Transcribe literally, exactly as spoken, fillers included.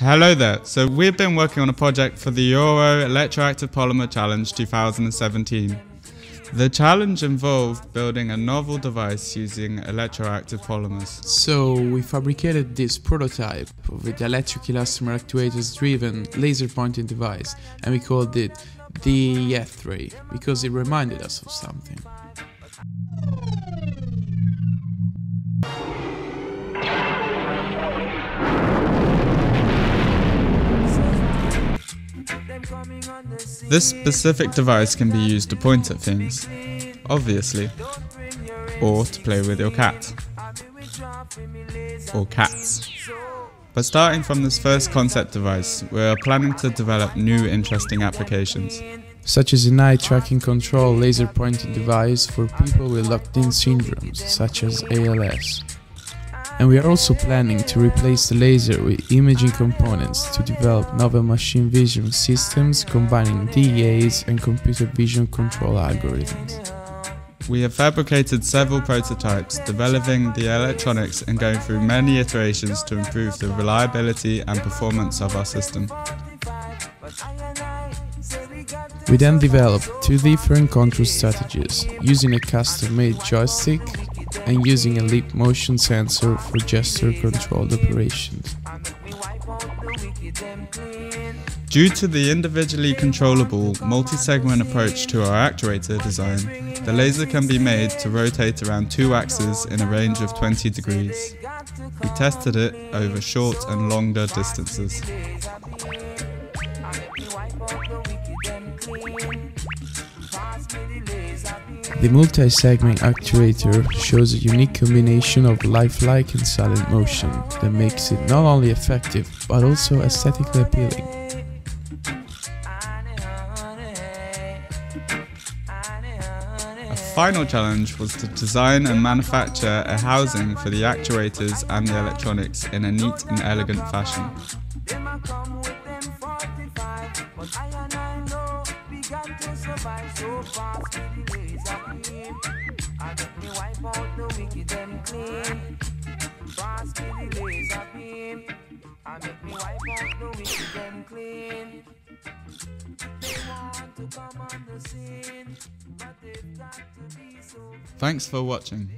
Hello there, so we've been working on a project for the Euro Electroactive Polymer Challenge two thousand seventeen. The challenge involved building a novel device using electroactive polymers. So we fabricated this prototype of a dielectric elastomer actuators driven laser pointing device, and we called it the DEAtray because it reminded us of something. This specific device can be used to point at things, obviously, or to play with your cat, or cats. But starting from this first concept device, we are planning to develop new interesting applications, such as an eye tracking control laser pointing device for people with locked-in syndromes, such as A L S. And we are also planning to replace the laser with imaging components to develop novel machine vision systems combining D E As and computer vision control algorithms. We have fabricated several prototypes, developing the electronics and going through many iterations to improve the reliability and performance of our system. We then developed two different control strategies, using a custom-made joystick and using a Leap Motion sensor for gesture-controlled operations. Due to the individually controllable, multi-segment approach to our actuator design, the laser can be made to rotate around two axes in a range of twenty degrees. We tested it over short and longer distances. The multi-segment actuator shows a unique combination of lifelike and silent motion that makes it not only effective but also aesthetically appealing. A final challenge was to design and manufacture a housing for the actuators and the electronics in a neat and elegant fashion. Thanks for watching.